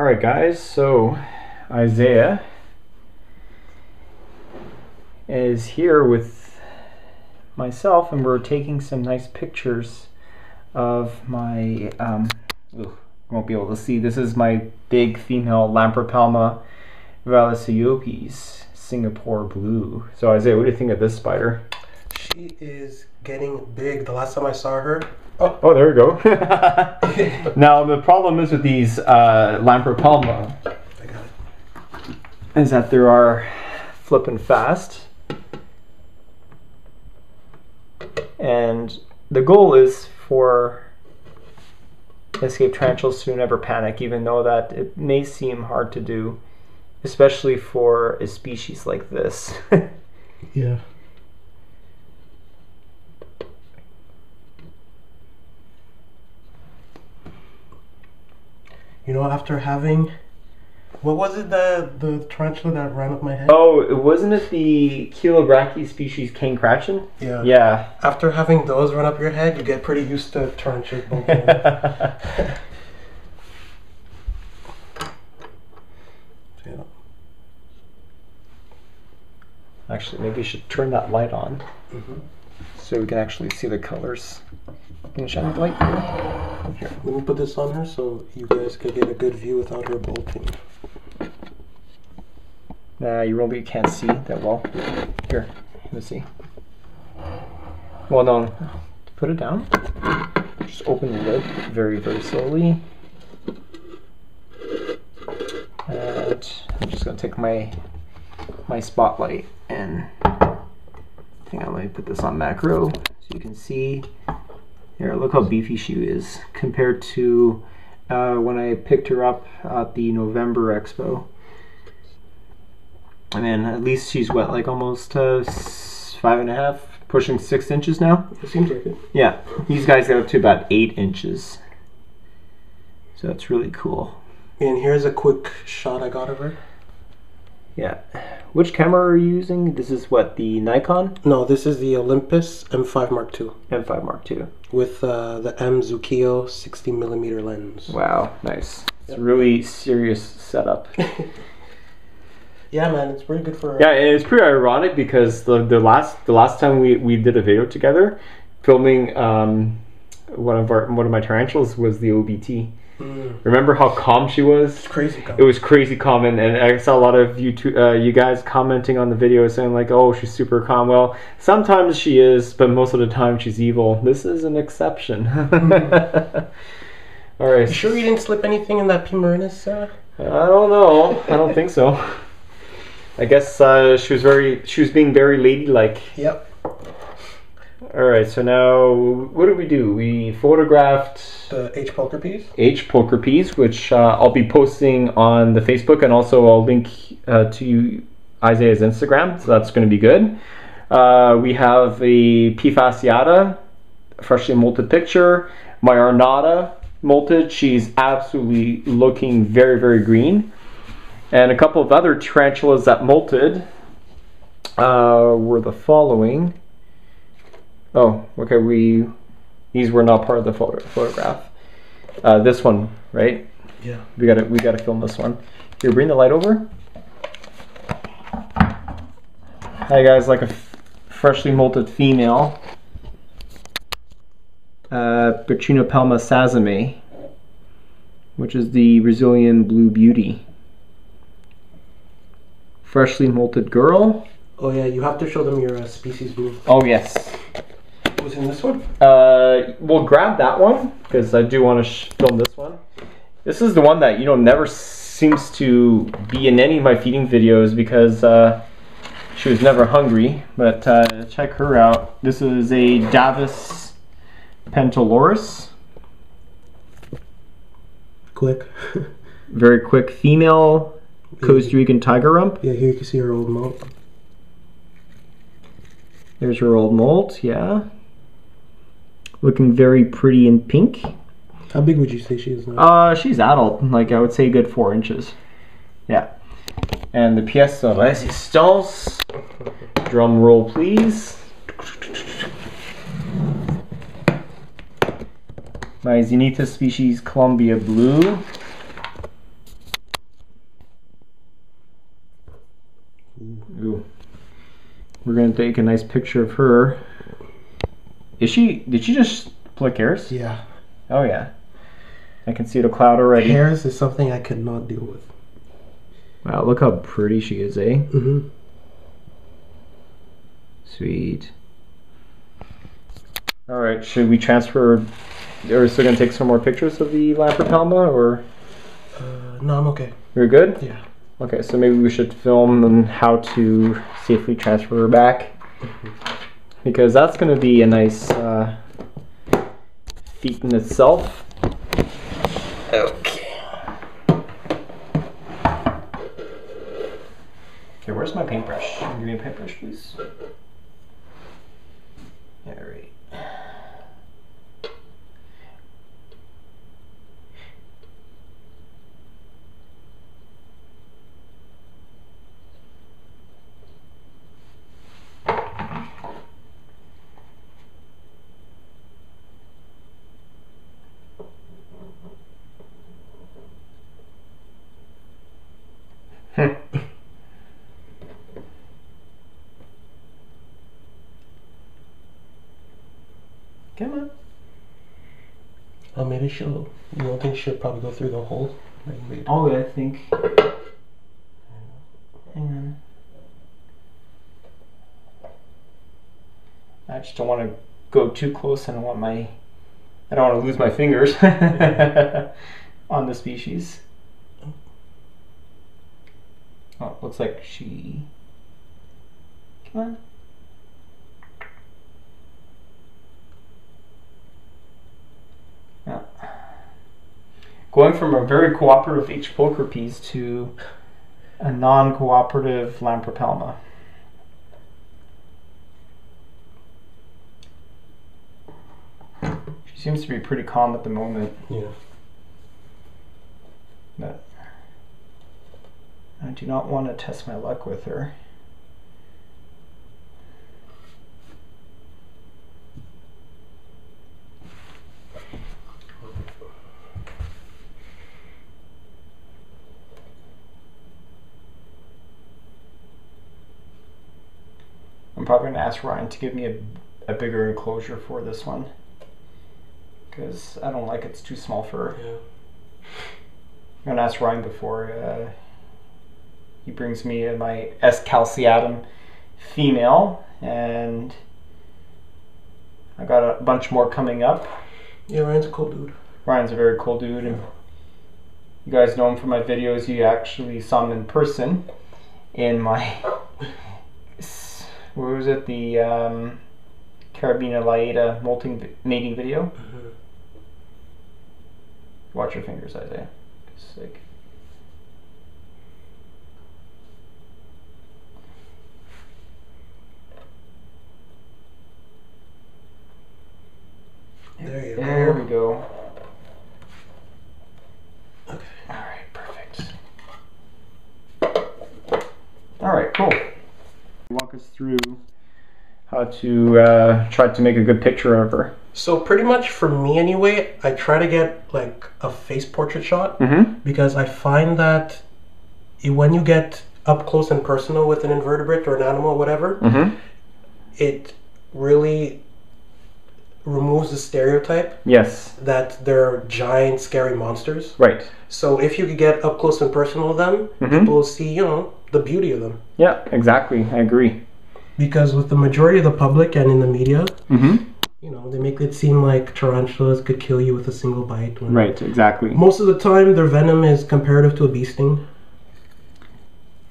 Alright guys, so Isaiah is here with myself and we're taking some nice pictures of my, you won't be able to see, this is my big female Lampropelma violaceopes, Singapore Blue. So Isaiah, what do you think of this spider? She is getting big. The last time I saw her, oh there we go. Now the problem is with these Lampropelma is that there are flippin' fast, and the goal is for escaped tarantulas to never panic, even though that it may seem hard to do, especially for a species like this. Yeah. You know, after having, what was it, the tarantula that ran up my head? Oh, wasn't it the Kilobrachy species King Cratchin? Yeah. Yeah. After having those run up your head, you get pretty used to tarantulas bolting. Actually, maybe you should turn that light on so we can actually see the colors. Can you shine the light? Here, let me put this on her so you guys can get a good view without her bolting. Nah, you really can't see that well. Here, let me see. Well, no, put it down. Just open the lid very, very slowly. And I'm just gonna take my spotlight and hang on, let me put this on macro so you can see. Here, look how beefy she is compared to when I picked her up at the November Expo. I mean, at least she's what, like almost 5.5, pushing 6 inches now? It seems like it. Yeah, these guys get up to about 8 inches. So that's really cool. And here's a quick shot I got of her. Yeah. Which camera are you using? This is what, the Nikon? No, this is the Olympus M5 Mark II. M5 Mark II. With the M Zuiko 60mm lens. Wow, nice. It's a really serious setup. Yeah, man, it's pretty good for... Yeah, and it's pretty ironic because the last time we did a video together, filming one of my tarantulas was the OBT. Remember how calm she was? Crazy calm. It was crazy calm, and I saw a lot of you guys commenting on the video saying like, oh, she's super calm. Well, sometimes she is, but most of the time she's evil. This is an exception. All right. You sure you didn't slip anything in that P. Marinus? I don't know. I don't think so. I guess she was being very ladylike. Yep. All right, so now what did we do? We photographed the H. pulchripes. H. pulchripes, which I'll be posting on the Facebook, and also I'll link to Isaiah's Instagram, so that's going to be good. We have a P. fasciata, freshly molted picture. My Arnata molted, she's absolutely looking very, very green. And a couple of other tarantulas that molted were the following. Oh, okay, these were not part of the photograph. This one, right? Yeah. We gotta film this one. Here, bring the light over. Hi guys, like a freshly molted female. Pterinopelma sazimai, which is the Brazilian Blue Beauty. Freshly molted girl. Oh yeah, you have to show them your species move. Oh yes. Was in this one? We'll grab that one because I do want to film this one. This is the one that, you know, never seems to be in any of my feeding videos because she was never hungry, but check her out. This is a Davus Pentaloris. Quick. Very quick female Costa Rican tiger rump. Yeah, here you can see her old molt. There's her old molt, yeah. Looking very pretty in pink. How big would you say she is now? She's adult, like I would say good 4 inches. Yeah. And the pièce de résistance. Drum roll, please. My Xenesthis sp. Colombia Blue. We're going to take a nice picture of her. Did she just pluck hairs? Yeah. Oh yeah. I can see the cloud already. Hairs is something I could not deal with. Wow, look how pretty she is, eh? Mm-hmm. Sweet. Alright, should we transfer, or is it going to take some more pictures of the Lampropelma, or? No, I'm okay. You're good? Yeah. Okay, so maybe we should film on how to safely transfer her back. Mm-hmm. Because that's going to be a nice feat in itself. Okay. Okay, where's my paintbrush? Can you give me a paintbrush, please? Alright. Come on. Oh, maybe she'll. You don't think she'll probably go through the hole? Like, oh, yeah, I think. Hang on. I just don't want to go too close. I don't want my. I don't want to lose my fingers on the species. Oh, looks like she. Come on. Going from a very cooperative H. pulchripes to a non-cooperative Lampropelma. She seems to be pretty calm at the moment. Yeah. But I do not want to test my luck with her. I'm probably going to ask Ryan to give me a bigger enclosure for this one, because I don't like it's too small for her. Yeah. I'm going to ask Ryan before he brings me my S. Calciatum female, and I got a bunch more coming up. Yeah, Ryan's a cool dude. Ryan's a very cool dude, and you guys know him from my videos. You actually saw him in person in my... Where was it? The Carabina laeta molting mating video. Mm-hmm. Watch your fingers, Isaiah. Sick. There you go. There we go. Okay. All right. Perfect. All right. Cool. Walk us through how to try to make a good picture of her. So pretty much for me anyway, I try to get like a face portrait shot, mm-hmm. because I find that when you get up close and personal with an invertebrate or an animal or whatever, mm-hmm. it really removes the stereotype. Yes. That they're giant scary monsters. Right. So if you could get up close and personal with them, mm-hmm. people will see, you know, the beauty of them. Yeah, exactly. I agree. Because with the majority of the public and in the media, mm-hmm. you know, they make it seem like tarantulas could kill you with a single bite. Right, exactly. Most of the time, their venom is comparative to a bee sting.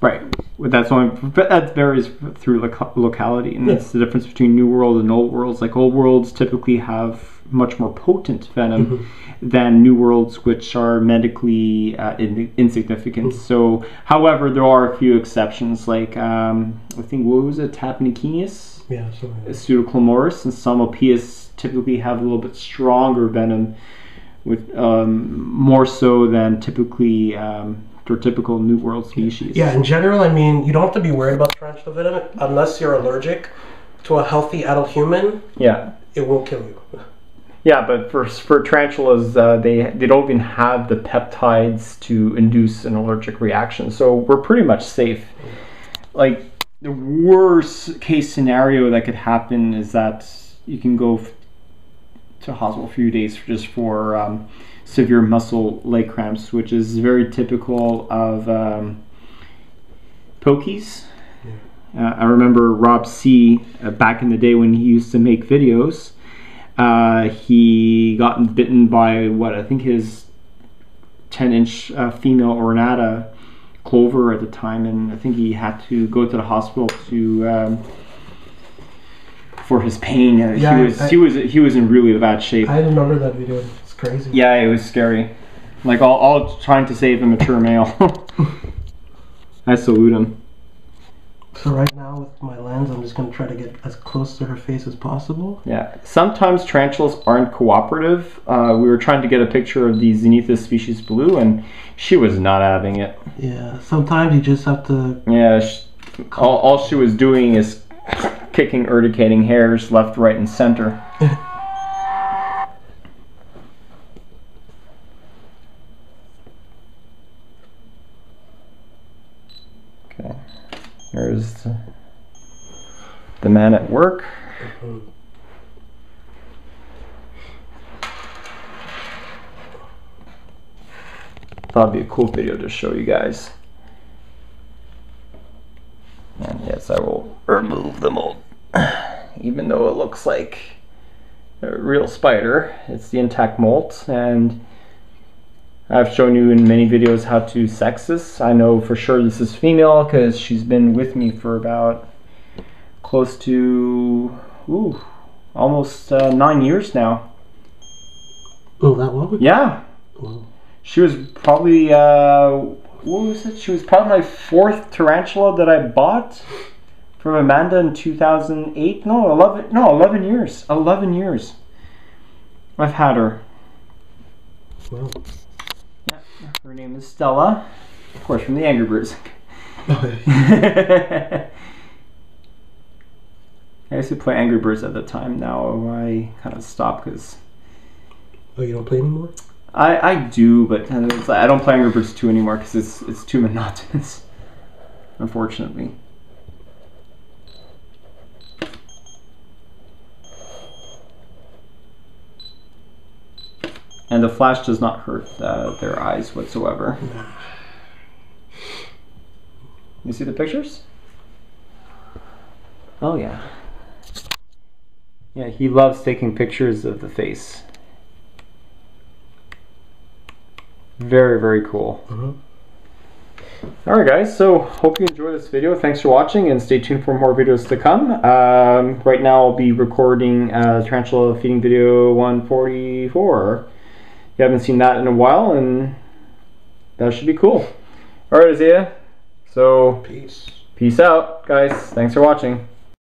Right. That's only, that varies through locality, and that's the difference between New World and Old Worlds. Like, Old Worlds typically have much more potent venom mm-hmm. than New Worlds, which are medically insignificant. Mm-hmm. So, however, there are a few exceptions, like, I think, what was it, tapenichinius? Yeah, something like pseudoclamorous, and some Opias typically have a little bit stronger venom, with more so than typically... or typical New World species. Yeah, in general, I mean, you don't have to be worried about tarantula venom unless you're allergic to a healthy adult human. Yeah, it won't kill you. Yeah, but for tarantulas, they don't even have the peptides to induce an allergic reaction, so we're pretty much safe. Like The worst case scenario that could happen is that you can go to hospital a few days just for severe muscle leg cramps, which is very typical of pokies. Yeah. I remember Rob C. Back in the day when he used to make videos, he got bitten by what I think his 10-inch female Ornata clover at the time, and I think he had to go to the hospital to for his pain. Yeah, he was in really bad shape. I remember that video. It's crazy. Yeah, it was scary. Like all trying to save a mature male. I salute him. So right now with my lens, I'm just going to try to get as close to her face as possible. Yeah. Sometimes tarantulas aren't cooperative. We were trying to get a picture of the Xenesthis sp. Blue, and she was not having it. Yeah. Sometimes you just have to... Yeah. All she was doing is kicking, urticating hairs left, right, and center. Okay. There's the man at work. Mm-hmm. Thought it'd be a cool video to show you guys. And yes, I will remove the mold. Even though it looks like a real spider, it's the intact molt, and I've shown you in many videos how to sex this. I know for sure this is female because she's been with me for about close to, ooh, almost 9 years now. Oh, that one? Yeah. Ooh. She was probably, what was it? She was probably my 4th tarantula that I bought from Amanda in 2008. No, 11 years. 11 years I've had her. Wow. Her name is Stella, of course, from the Angry Birds. I used to play Angry Birds at the time. Now I kind of stopped because... Oh, you don't play anymore? I do, but I don't play Angry Birds 2 anymore because it's too monotonous, unfortunately. And the flash does not hurt their eyes whatsoever. You see the pictures? Oh yeah. Yeah, he loves taking pictures of the face. Very, very cool. Alright guys, so hope you enjoyed this video. Thanks for watching and stay tuned for more videos to come. Right now I'll be recording tarantula feeding video 144. You haven't seen that in a while, and that should be cool. All right, Isaiah. So peace out, guys. Thanks for watching.